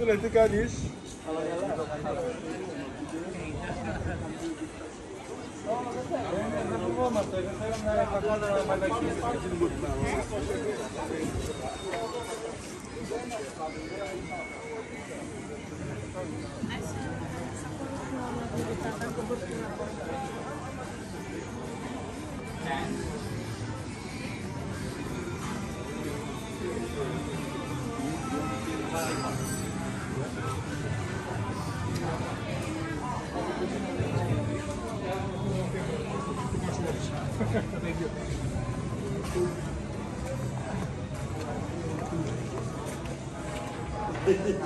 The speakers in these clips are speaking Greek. I think I did. Thank you.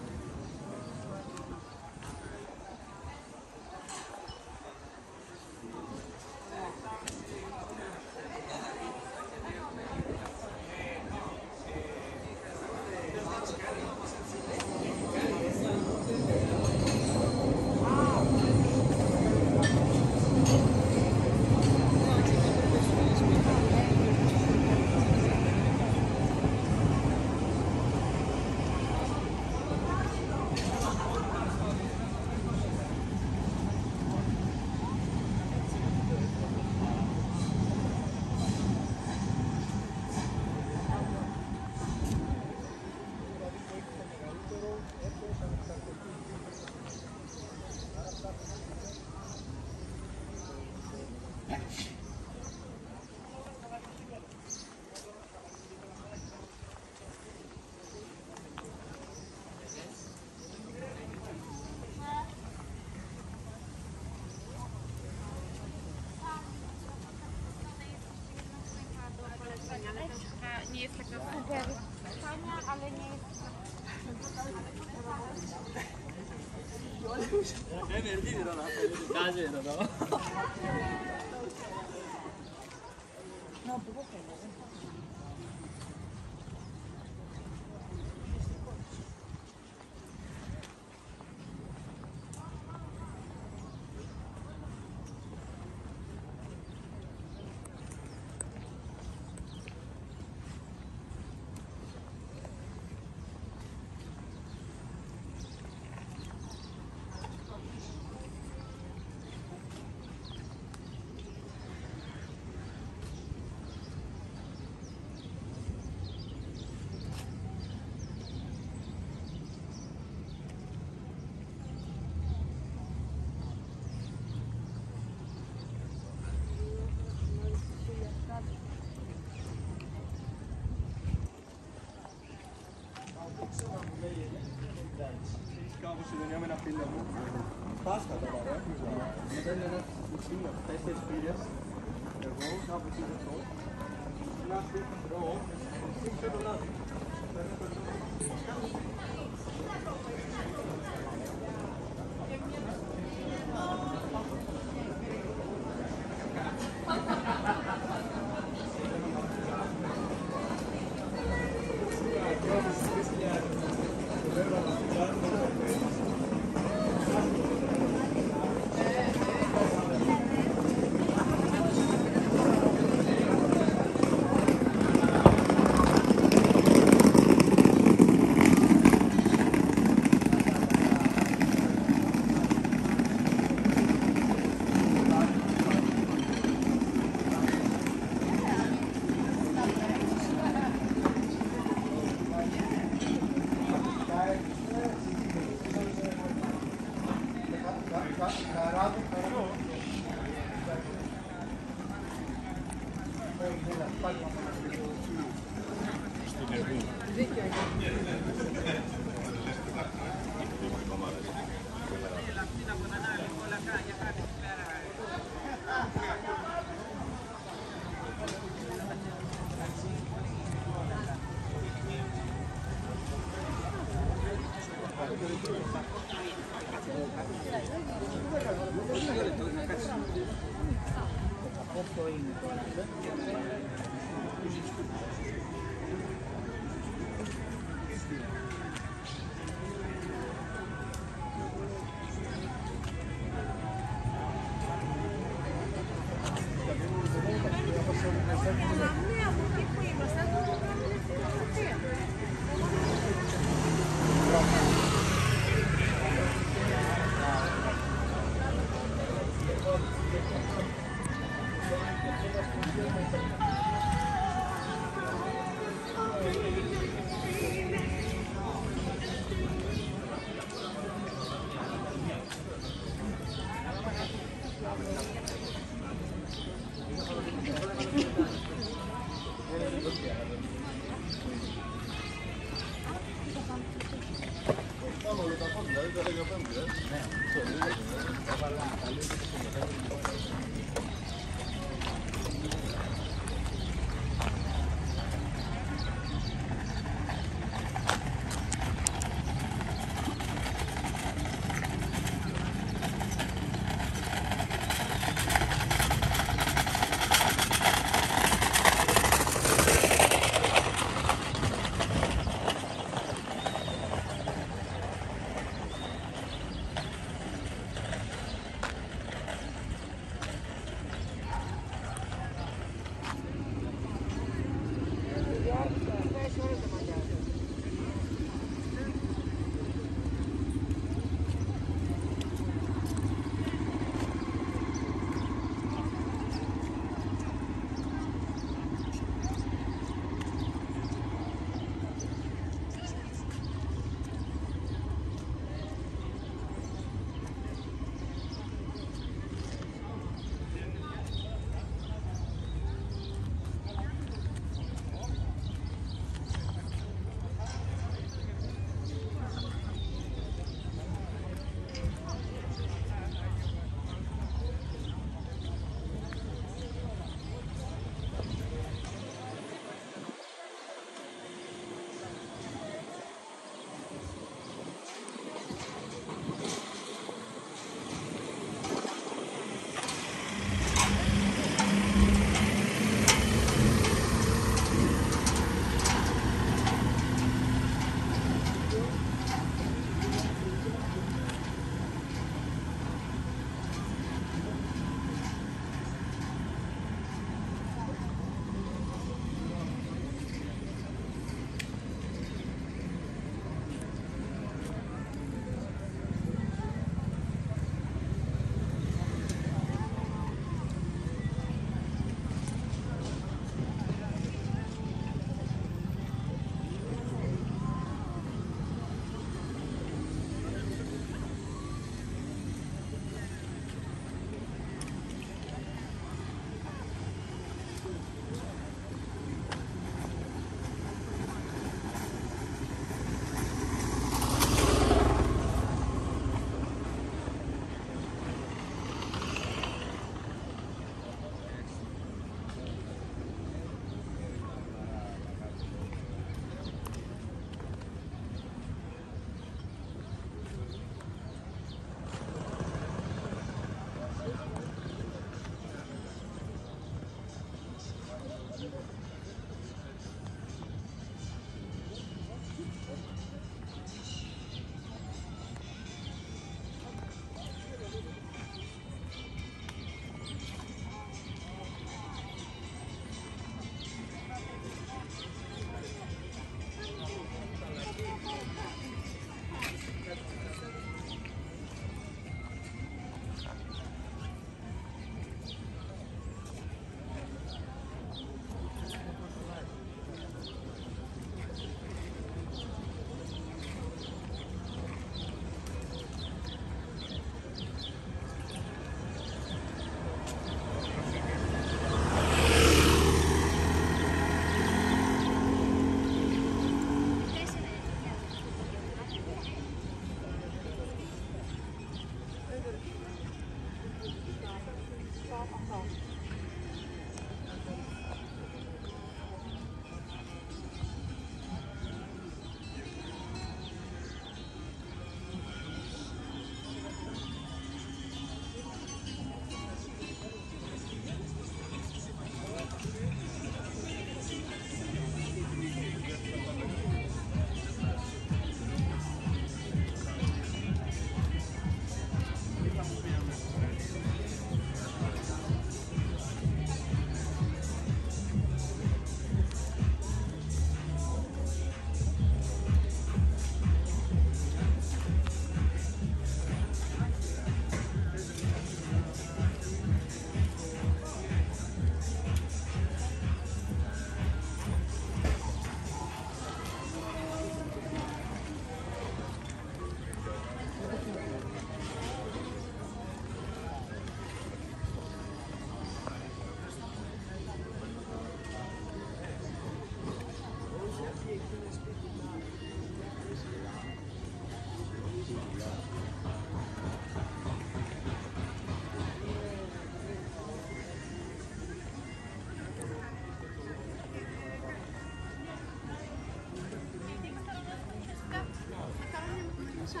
Δεν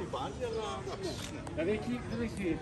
υπάρχει, αλλά... Δηλαδή εκεί δεν έχει...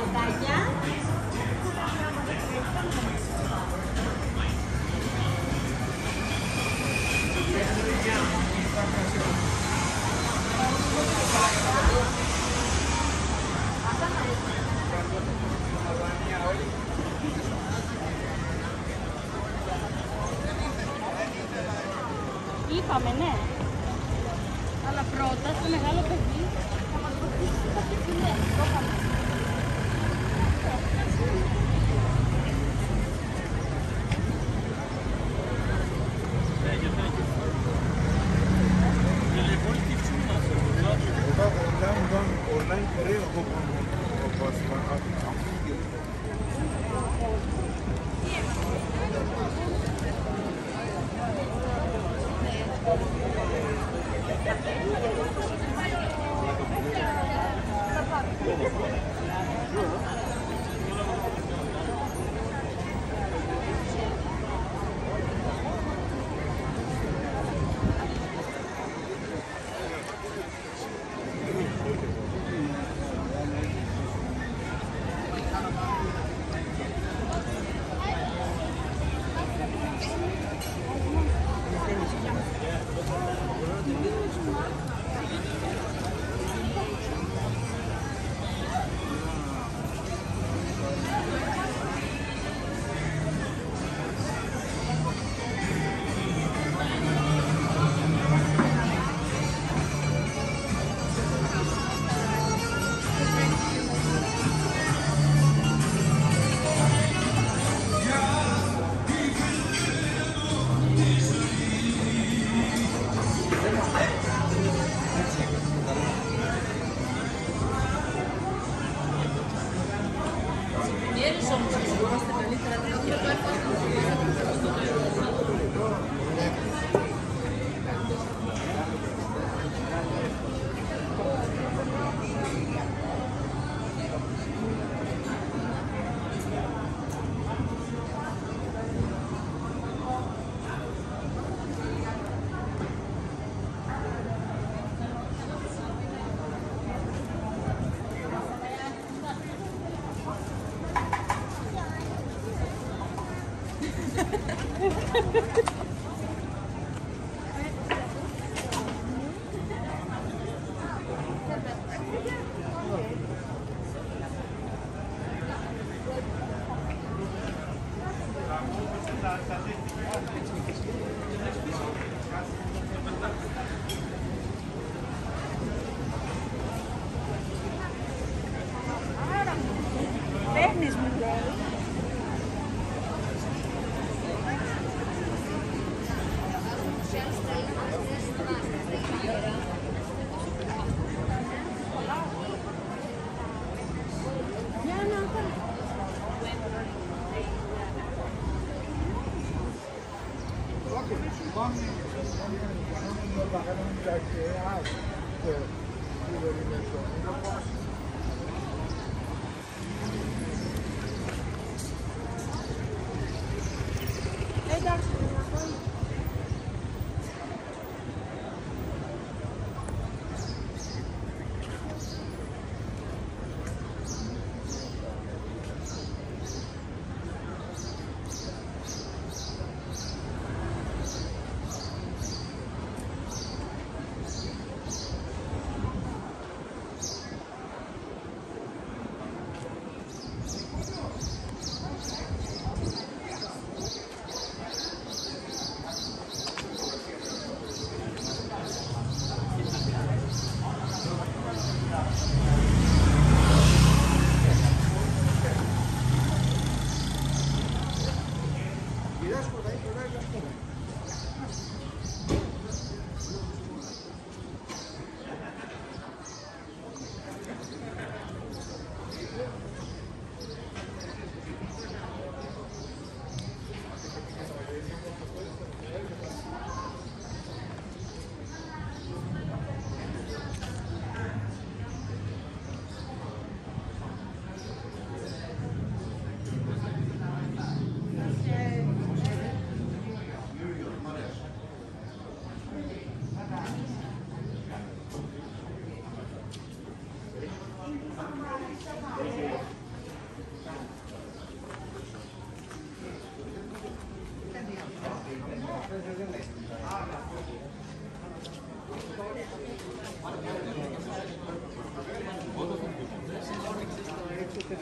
Είπαμε, ναι. Αλλά πρώτα στο μεγάλο παιδί θα μας βοηθήσει κάποιες δουλειές. Το είπαμε.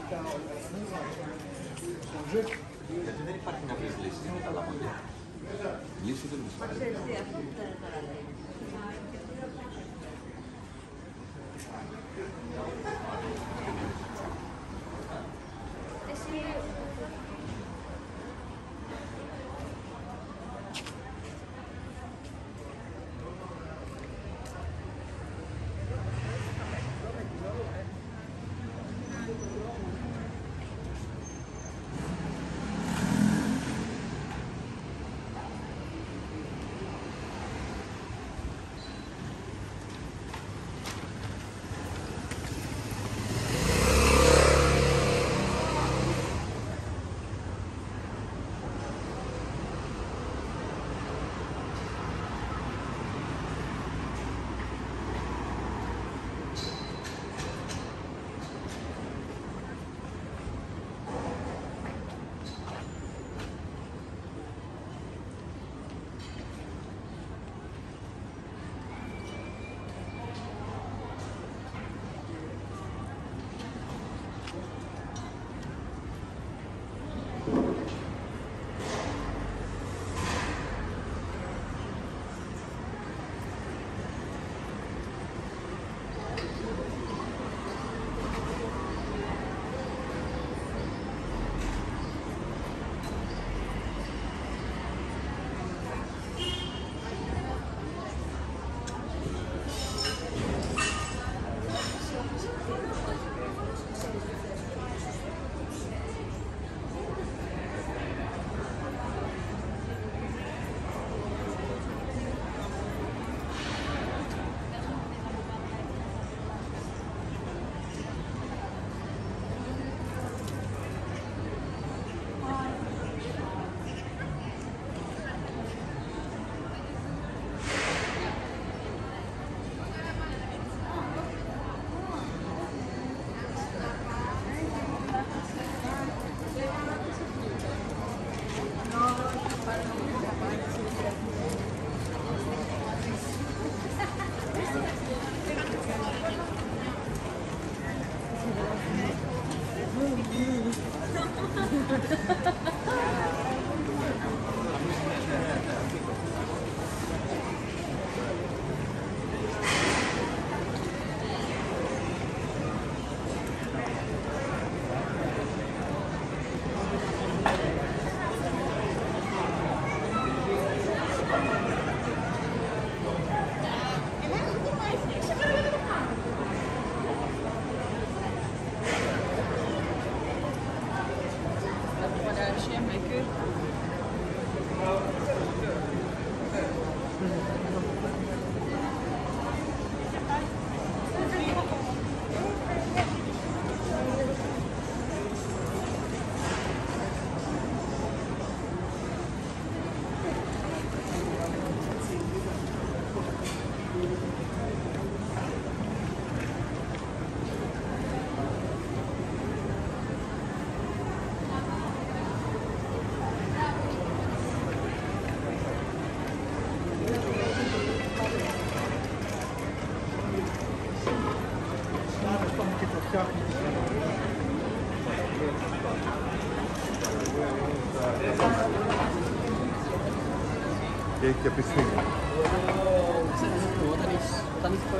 Δεν υπάρχει μια απλή λύση, είναι τα λαμβάνια. Λύση δεν και επιστήμη. Όταν είσαι